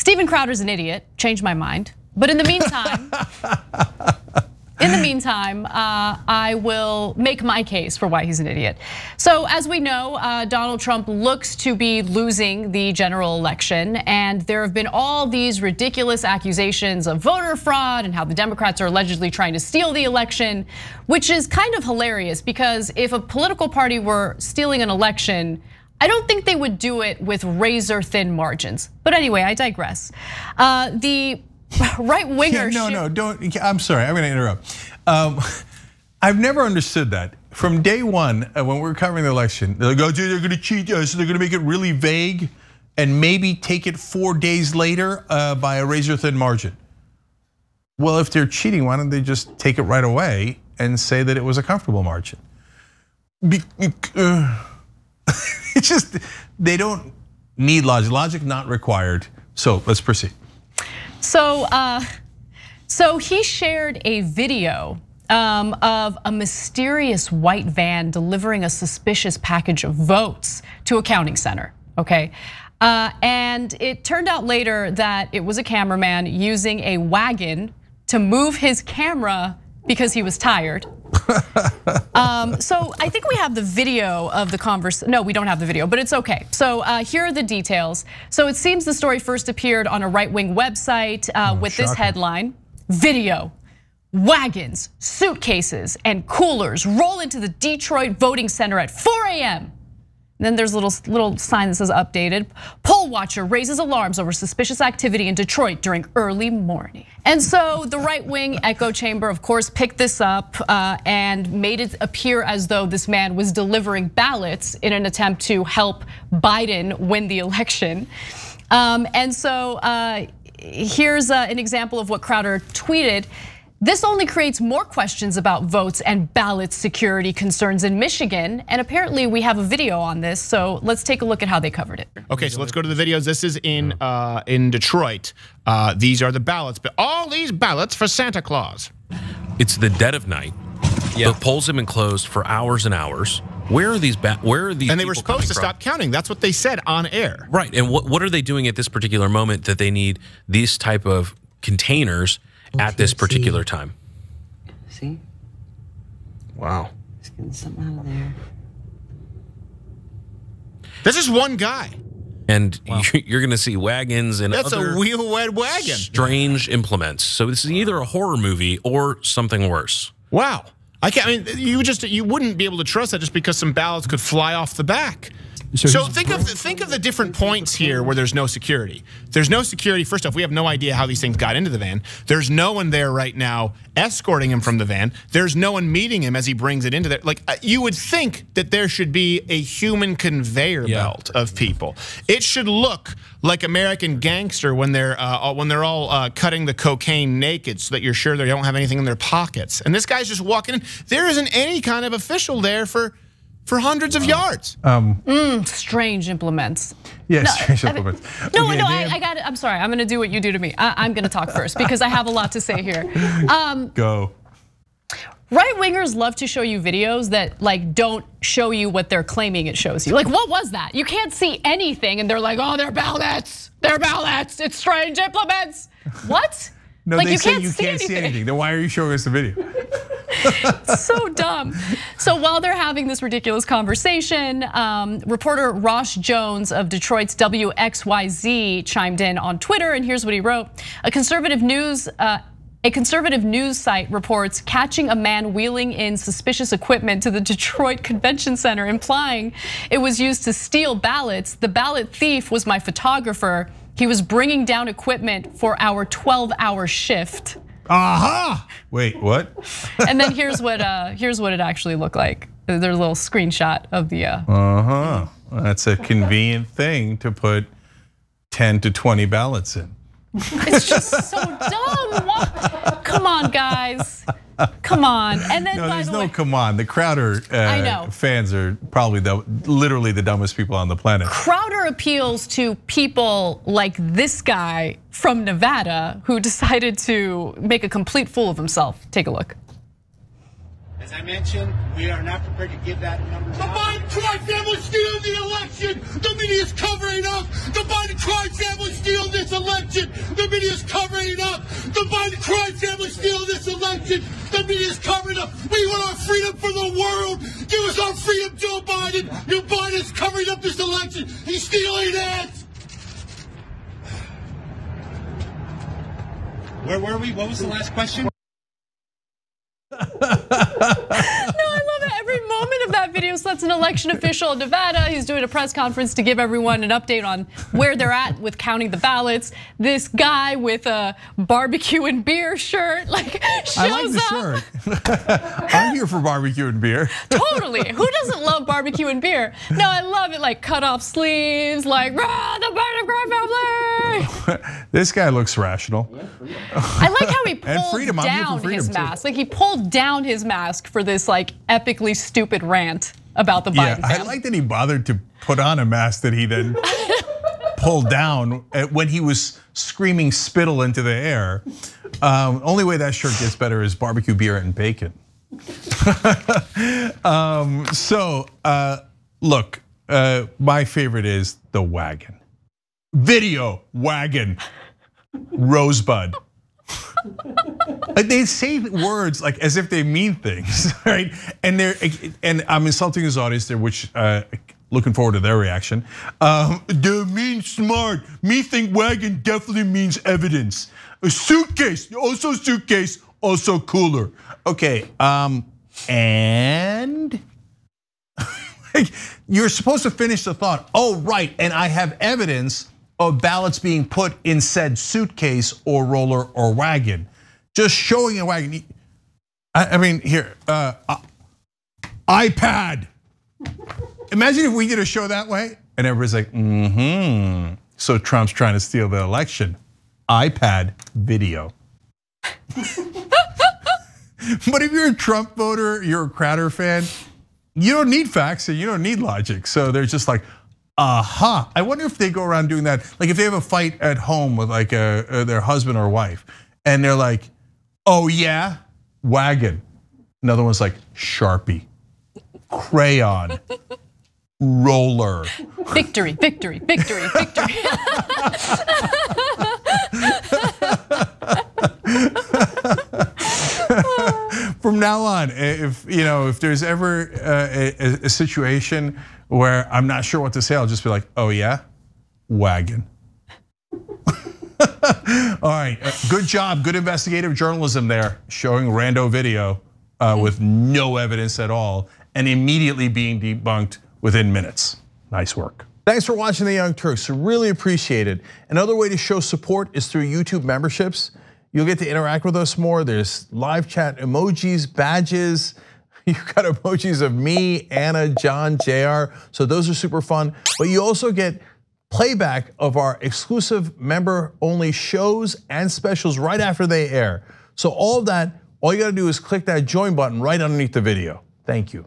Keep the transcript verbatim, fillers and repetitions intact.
Steven Crowder's an idiot, changed my mind. But in the meantime, in the meantime, uh, I will make my case for why he's an idiot. So as we know, uh, Donald Trump looks to be losing the general election, and there have been all these ridiculous accusations of voter fraud and how the Democrats are allegedly trying to steal the election, which is kind of hilarious because if a political party were stealing an election, I don't think they would do it with razor thin margins. But anyway, I digress. Uh, the right wingers. Yeah, no, no, don't. I'm sorry, I'm going to interrupt. Um, I've never understood that. From day one, when we were covering the election, they're like, oh, they're going to cheat us. So they're going to make it really vague and maybe take it four days later by a razor thin margin. Well, if they're cheating, why don't they just take it right away and say that it was a comfortable margin? Be uh, it's just, they don't need logic. Logic not required. So let's proceed. So, uh, so he shared a video um, of a mysterious white van delivering a suspicious package of votes to a counting center, okay? Uh, and it turned out later that it was a cameraman using a wagon to move his camera because he was tired. um, so I think we have the video of the conversation. No, we don't have the video, but it's okay. So uh, here are the details. So it seems the story first appeared on a right-wing website uh, oh, with shocking. This headline: video, wagons, suitcases, and coolers roll into the Detroit voting center at four a m Then there's a little, little sign that says updated. Poll watcher raises alarms over suspicious activity in Detroit during early morning. And so the right wing echo chamber, of course, picked this up and made it appear as though this man was delivering ballots in an attempt to help Biden win the election. And so here's an example of what Crowder tweeted. This only creates more questions about votes and ballot security concerns in Michigan. And apparently we have a video on this, so let's take a look at how they covered it. Okay, so let's go to the videos. This is in uh, in Detroit. Uh, these are the ballots, but all these ballots for Santa Claus. It's the dead of night. Yeah. The polls have been closed for hours and hours. Where are these? Where are these? And they were supposed to stop counting. That's what they said on air. Right. And what what are they doing at this particular moment that they need these type of containers at this particular time? See? Wow. He's getting something out of there. This is one guy. And wow. You're gonna see wagons and That's other a wheel-wed wagon. Strange implements. So this is either a horror movie or something worse. Wow. I can't, I mean, you just, you wouldn't be able to trust that just because some ballots could fly off the back. So, so think of the, think of the different points here where there's no security. There's no security. First off, we have no idea how these things got into the van. There's no one there right now escorting him from the van. There's no one meeting him as he brings it into there. Like, you would think that there should be a human conveyor yeah. belt of people. It should look like American Gangster when they're uh, when they're all uh, cutting the cocaine naked, so that you're sure they don't have anything in their pockets. And this guy's just walking in. There isn't any kind of official there for. For hundreds of yards. Um, mm, strange implements. Yeah, no, strange implements. No, okay, no, I, I got it. I'm sorry. I'm gonna do what you do to me. I, I'm gonna talk first because I have a lot to say here. Um, Go. Right wingers love to show you videos that like don't show you what they're claiming it shows you. Like, what was that? You can't see anything, and they're like, oh, they're ballots. They're ballots. It's strange implements. What? No, like they you say can't you see can't anything. see anything. Then why are you showing us the video? So dumb. So while they're having this ridiculous conversation, um, reporter Ross Jones of Detroit's W X Y Z chimed in on Twitter, and here's what he wrote. A conservative news uh, a conservative news site reports catching a man wheeling in suspicious equipment to the Detroit Convention Center, implying it was used to steal ballots. The ballot thief was my photographer. He was bringing down equipment for our twelve hour shift. Aha! Uh-huh. Wait, what? And then here's what uh, here's what it actually looked like. There's a little screenshot of the. Uh huh. Well, that's a convenient thing to put ten to twenty ballots in. It's just so dumb. What? Come on, guys. Come on. And then no, by there's the no way, come on. The Crowder uh, fans are probably the literally the dumbest people on the planet. Crowder appeals to people like this guy from Nevada who decided to make a complete fool of himself. Take a look. As I mentioned, we are not prepared to give that number. The Biden Trump family steal the election. The media is covering up. The Biden Trump family steal this election. election. The media is covering it up. The Biden crime family stealing this election. The media is covering it up. We want our freedom for the world. Give us our freedom, Joe Biden. Joe Biden's covering up this election. He's stealing it. Where were we? What was the last question? Video. So that's an election official in Nevada. He's doing a press conference to give everyone an update on where they're at with counting the ballots. This guy with a barbecue and beer shirt like shows I like the up. Shirt. I'm here for barbecue and beer. Totally. Who doesn't love barbecue and beer? No, I love it. Like cut off sleeves, like rah, the Biden crime family. This guy looks rational. I like how he pulled freedom, down his too. mask. Like he pulled down his mask for this like epically stupid rant about the Biden. Yeah, I like that he bothered to put on a mask that he then pulled down when he was screaming spittle into the air. Um, only way that shirt gets better is barbecue, beer, and bacon. um, so uh, look, uh, my favorite is the wagon. Video wagon, Rosebud. They say words like as if they mean things, right? And they're and I'm insulting his audience there, which uh, looking forward to their reaction. Um, they mean smart. Me think wagon definitely means evidence. A suitcase, also suitcase, also cooler. Okay, um, and like, you're supposed to finish the thought. Oh, right, and I have evidence of ballots being put in said suitcase or roller or wagon. Just showing a wagon. I mean, here, uh, iPad. Imagine if we did a show that way and everybody's like, mm-hmm. So Trump's trying to steal the election. iPad video. But if you're a Trump voter, you're a Crowder fan, you don't need facts and you don't need logic. So they're just like, aha. Uh-huh. I wonder if they go around doing that. Like if they have a fight at home with like a, their husband or wife and they're like, oh yeah, wagon. Another one's like Sharpie, crayon, roller. Victory, victory, victory, victory. From now on, if you know, if there's ever a, a situation where I'm not sure what to say, I'll just be like, oh yeah, wagon. All right, good job, good investigative journalism there, showing rando video with no evidence at all and immediately being debunked within minutes. Nice work. Thanks for watching The Young Turks, really appreciate it. Another way to show support is through YouTube memberships. You'll get to interact with us more. There's live chat, emojis, badges. You've got emojis of me, Anna, John, J R. So those are super fun. But you also get playback of our exclusive member-only shows and specials right after they air. So all of that, all you gotta do is click that join button right underneath the video. Thank you.